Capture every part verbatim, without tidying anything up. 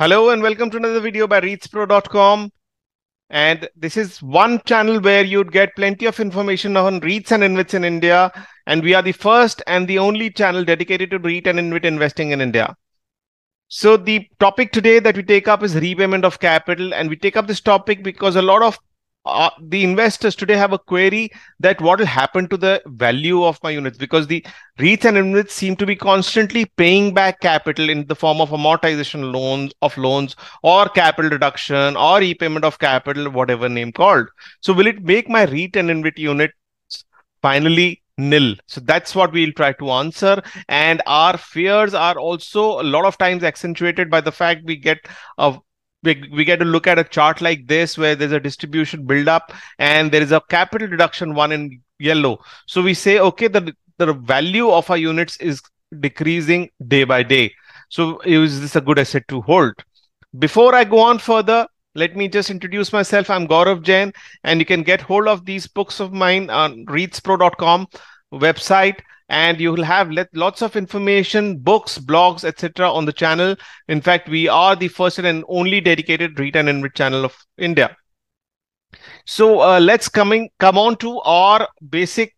Hello and welcome to another video by REITs Pro dot com, and this is one channel where you'd get plenty of information on REITs and InVITs in India, and we are the first and the only channel dedicated to REIT and InVIT investing in India. So the topic today that we take up is repayment of capital, and we take up this topic because a lot of uh, the investors today have a query that what will happen to the value of my units, because the REITs and InVITs seem to be constantly paying back capital in the form of amortization loans of loans or capital reduction or repayment of capital, whatever name called. So will it make my REIT and InVIT units finally nil? So that's what we'll try to answer. And our fears are also a lot of times accentuated by the fact we get a We, we get to look at a chart like this where there's a distribution buildup and there is a capital reduction one in yellow. So we say, okay, the, the value of our units is decreasing day by day. So is this a good asset to hold? Before I go on further, let me just introduce myself. I'm Gaurav Jain, and you can get hold of these books of mine on REITs Pro dot com website. And you will have let, lots of information, books, blogs, et cetera on the channel. In fact, we are the first and only dedicated REIT and InVIT channel of India. So uh, let's coming come on to our basic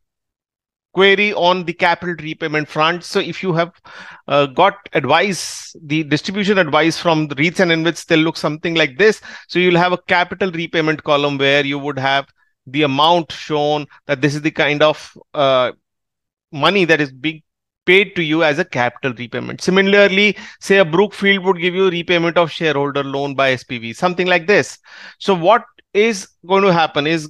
query on the capital repayment front. So if you have uh, got advice, the distribution advice from the REITs and InVITs, they'll look something like this. So you'll have a capital repayment column where you would have the amount shown that this is the kind of uh, money that is being paid to you as a capital repayment. Similarly, say a Brookfield would give you repayment of shareholder loan by S P V, something like this. So what is going to happen is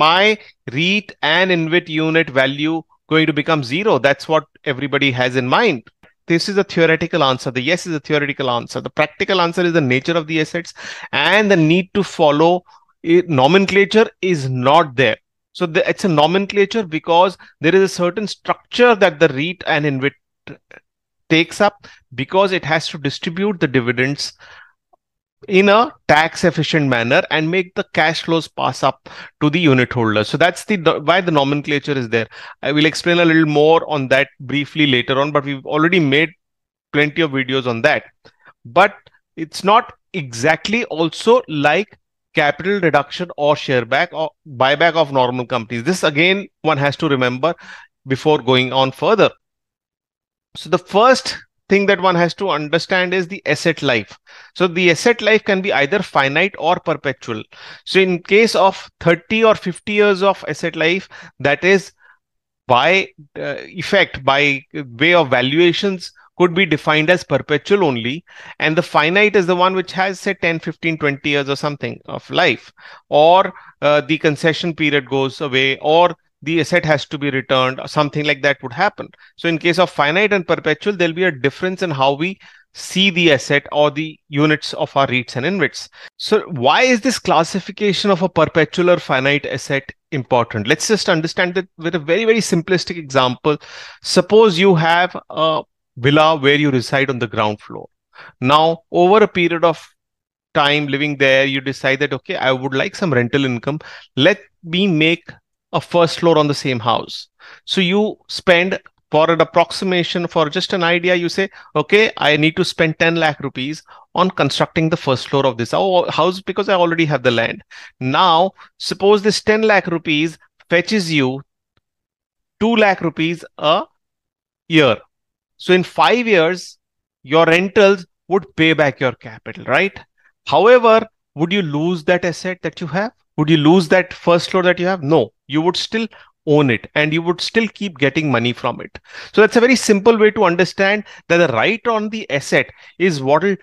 my REIT and InVIT unit value going to become zero. That's what everybody has in mind. This is a theoretical answer. The yes is a theoretical answer. The practical answer is the nature of the assets and the need to follow it. Nomenclature is not there. So the, it's a nomenclature because there is a certain structure that the REIT and InVIT takes up because it has to distribute the dividends in a tax efficient manner and make the cash flows pass up to the unit holder. So that's the why the nomenclature is there. I will explain a little more on that briefly later on, but we've already made plenty of videos on that. But it's not exactly also like capital reduction or share back or buyback of normal companies. This again, one has to remember before going on further. So the first thing that one has to understand is the asset life. So the asset life can be either finite or perpetual. So in case of thirty or fifty years of asset life, that is by uh, effect, by way of valuations, could be defined as perpetual only, and the finite is the one which has say ten, fifteen, twenty years or something of life, or uh, the concession period goes away, or the asset has to be returned, or something like that would happen. So in case of finite and perpetual, there'll be a difference in how we see the asset or the units of our REITs and InVITs. So why is this classification of a perpetual or finite asset important? Let's just understand that with a very, very simplistic example. Suppose you have a villa where you reside on the ground floor. Now, over a period of time living there, you decide that, okay, I would like some rental income. Let me make a first floor on the same house. So you spend, for an approximation, for just an idea, you say, okay, I need to spend ten lakh rupees on constructing the first floor of this house because I already have the land. Now, suppose this ten lakh rupees fetches you two lakh rupees a year. So in five years, your rentals would pay back your capital, right? However, would you lose that asset that you have? Would you lose that first floor that you have? No, you would still own it and you would still keep getting money from it. So that's a very simple way to understand that the right on the asset is what will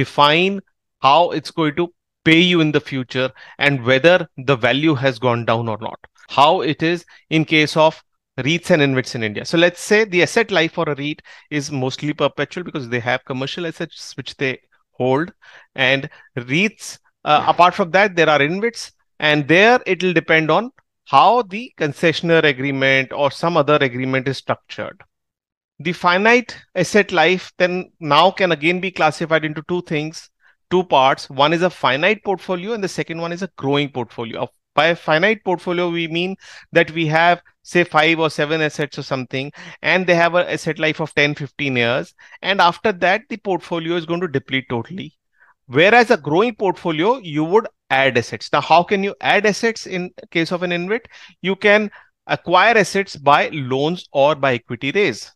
define how it's going to pay you in the future and whether the value has gone down or not. How it is in case of REITs and InVITs in India. So let's say the asset life for a REIT is mostly perpetual because they have commercial assets which they hold, and REITs, uh, apart from that, there are InVITs, and there it will depend on how the concessionaire agreement or some other agreement is structured. The finite asset life then now can again be classified into two things, two parts. One is a finite portfolio and the second one is a growing portfolio. By a finite portfolio, we mean that we have say five or seven assets or something, and they have an asset life of ten, fifteen years. And after that, the portfolio is going to deplete totally. Whereas a growing portfolio, you would add assets. Now, how can you add assets in case of an InvIT? You can acquire assets by loans or by equity raise.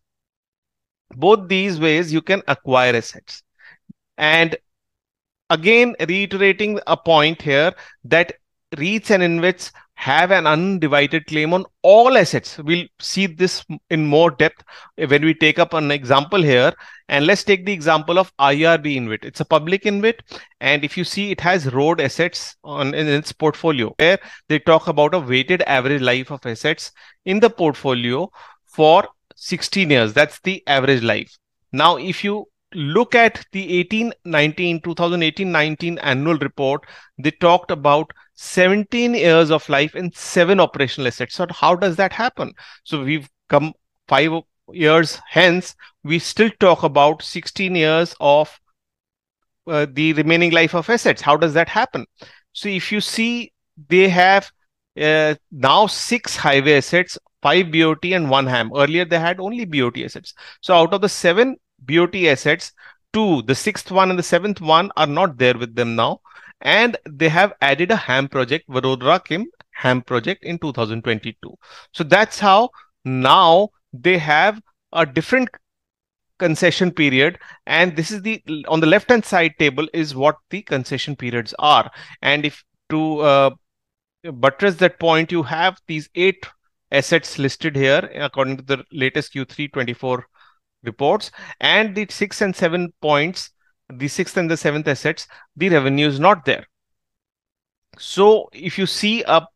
Both these ways you can acquire assets. And again, reiterating a point here that REITs and InVITs have an undivided claim on all assets. We'll see this in more depth when we take up an example here. And let's take the example of I R B InVIT. It's a public InVIT. And if you see, it has road assets on in its portfolio, where they talk about a weighted average life of assets in the portfolio for sixteen years. That's the average life. Now, if you look at the eighteen nineteen, twenty eighteen nineteen annual report, they talked about seventeen years of life and seven operational assets. So how does that happen? So we've come five years hence, we still talk about sixteen years of uh, the remaining life of assets. How does that happen? So if you see, they have uh, now six highway assets, five B O T and one H A M. Earlier, they had only B O T assets. So out of the seven B O T assets, two, the sixth one and the seventh one are not there with them now. And they have added a H A M project, Varodra Kim H A M project in two thousand twenty-two. So that's how now they have a different concession period. And this is the, on the left hand side table is what the concession periods are. And if to uh, buttress that point, you have these eight assets listed here according to the latest Q three twenty-four reports, and the six and seven points, the sixth and the seventh assets, the revenue is not there. So if you see a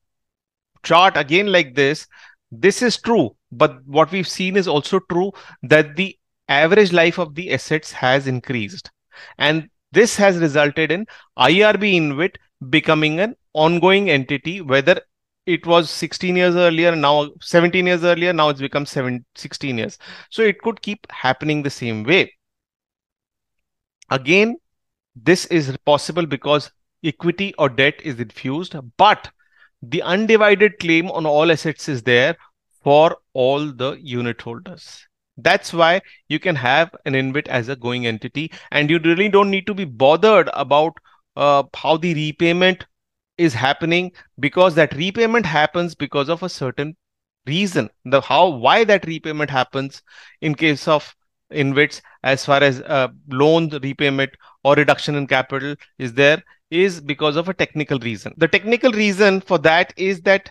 chart again like this, this is true. But what we've seen is also true that the average life of the assets has increased. And this has resulted in I R B InVIT becoming an ongoing entity, whether it was sixteen years earlier, now seventeen years earlier, now it's become seven, sixteen years. So it could keep happening the same way. Again, this is possible because equity or debt is infused, but the undivided claim on all assets is there for all the unit holders. That's why you can have an InVIT as a going entity, and you really don't need to be bothered about uh, how the repayment is happening, because that repayment happens because of a certain reason. The how, why that repayment happens in case of InVITs, as far as uh, loan repayment or reduction in capital is there, is because of a technical reason. The technical reason for that is that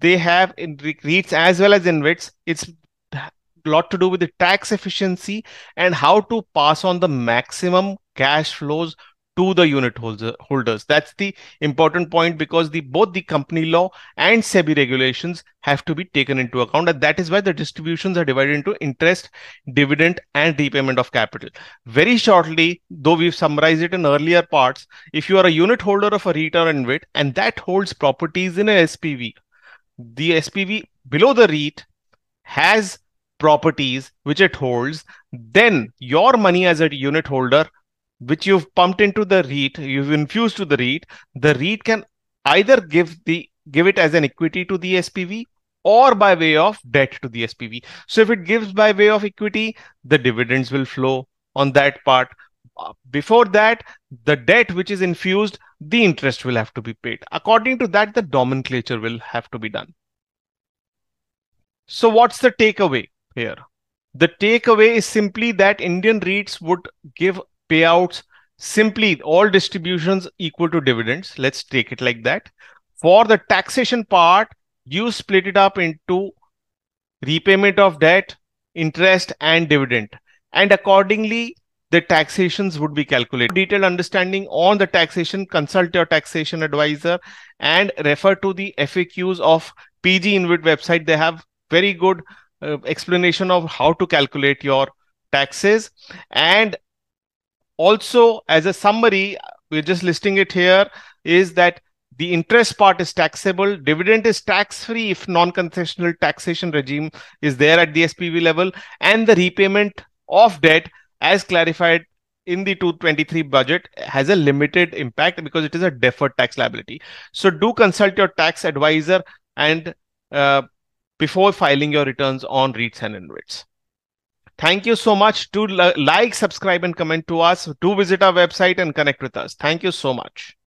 they have in REITs as well as InVITs, it's a lot to do with the tax efficiency and how to pass on the maximum cash flows to the unit holders. That's the important point, because the both the company law and SEBI regulations have to be taken into account. And that is why the distributions are divided into interest, dividend, and repayment of capital. Very shortly, though we've summarized it in earlier parts, if you are a unit holder of a REIT or InVIT and that holds properties in a S P V, the S P V below the REIT has properties which it holds, then your money as a unit holder which you've pumped into the REIT, you've infused to the REIT, the REIT can either give the give it as an equity to the S P V or by way of debt to the S P V. So if it gives by way of equity, the dividends will flow on that part. Before that, the debt which is infused, the interest will have to be paid. According to that, the nomenclature will have to be done. So what's the takeaway here? The takeaway is simply that Indian REITs would give payouts, simply all distributions equal to dividends. Let's take it like that. For the taxation part, you split it up into repayment of debt, interest, and dividend. And accordingly, the taxations would be calculated. Detailed understanding on the taxation, consult your taxation advisor and refer to the F A Qs of P G InVIT website. They have very good uh, explanation of how to calculate your taxes. And also, as a summary, we're just listing it here, is that the interest part is taxable, dividend is tax-free if non-concessional taxation regime is there at the S P V level, and the repayment of debt, as clarified in the two twenty-three budget, has a limited impact because it is a deferred tax liability. So do consult your tax advisor and uh, before filing your returns on REITs and InVITs. Thank you so much. To like, subscribe and comment to us. Do visit our website and connect with us. Thank you so much.